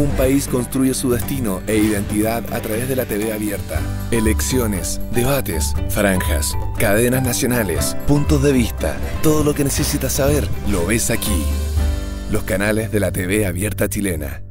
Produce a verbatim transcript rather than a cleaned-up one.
Un país construye su destino e identidad a través de la T V abierta. Elecciones, debates, franjas, cadenas nacionales, puntos de vista. Todo lo que necesitas saber lo ves aquí. Los canales de la T V abierta chilena.